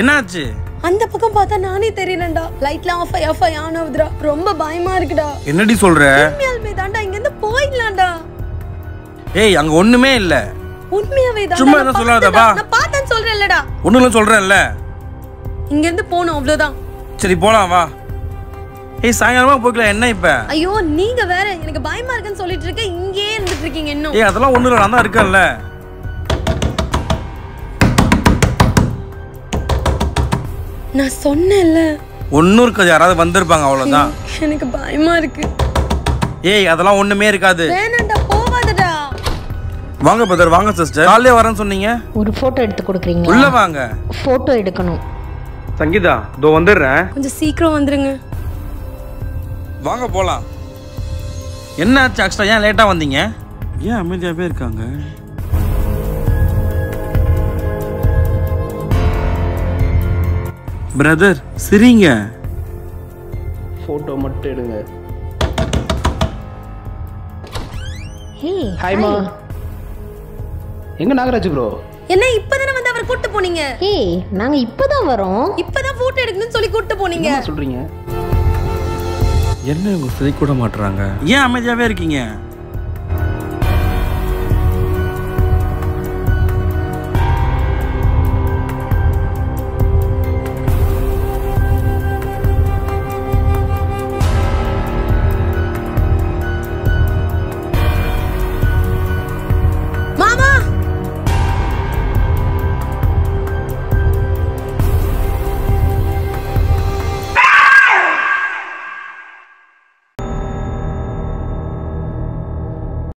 என்ன ஆச்சு? அந்த பக்கம் பார்த்தா நானே தெரியலடா. லைட்லாம் ஆஃப் ஆயி ஆன் ஆவுதுடா. ரொம்ப பயமா இருக்குடா. என்னடி சொல்ற? உண்மையாலுமே தான்டா இங்க இருந்து போயிடலாம்டா. ஏய் அங்க ஒண்ணுமே இல்ல. உண்மையாவே தான். சும்மா என்ன சொல்லாத வா. நான் பார்த்தேன்னு சொல்றேன்லடா. ஒண்ணுல சொல்றேன்ல. இங்க இருந்து போணும் அவ்வளவுதான். சரி போலாம் வா. ஏய் சாயங்காலமா போய்க்கலாம் என்ன இப்ப? ஐயோ நீங்க வேற எனக்கு பயமா இருக்குன்னு சொல்லிட்டு இருக்க இங்கே இருந்துட்டு இருக்கீங்க இன்னும். ஏய் அதெல்லாம் ஒண்ணு இல்ல நான் தான் இருக்கேன்ல. நான் சொன்னேன்ல ஒண்ணு இருக்காது யாராவது வந்திருப்பாங்க அவ்வளவுதான். எனக்கு பயமா இருக்கு. ஏய் அதெல்லாம் ஒண்ணுமே இருக்காது. வேணாம்டா போவாதடா. வாங்க பிரதர் வாங்க சிஸ்டர். காலையில வரேன்னு சொன்னீங்க. ஒரு போட்டோ எடுத்து கொடுக்குறீங்க? உள்ள வாங்க. போட்டோ எடுக்கணும். சங்கீதா தோ வந்துறேன். கொஞ்சம் சீக்கிரம் வந்துருங்க. வாங்க போலாம். என்ன ஆச்சு அக்ஷா ஏன் லேட்டா வந்தீங்க? ஏன் அமைதியாவே இருக்காங்க? பிரதர் சரிங்க போட்டோ மட்டும் எடுங்க. ஹே ஹாய் மா. எங்க நாகராஜ் ப்ரோ? என்ன இப்பதானே வந்து அவரை கூட்டி போனீங்க? ஹே நாங்க இப்பதான் வரோம். இப்பதான் போட்டோ எடுக்கணும்னு சொல்லி கூட்டி போனீங்க. என்ன சொல்றீங்க? என்ன இவங்க சிரிக்க கூட மாட்டறாங்க? ஏன் அமைதியாவே இருக்கீங்க?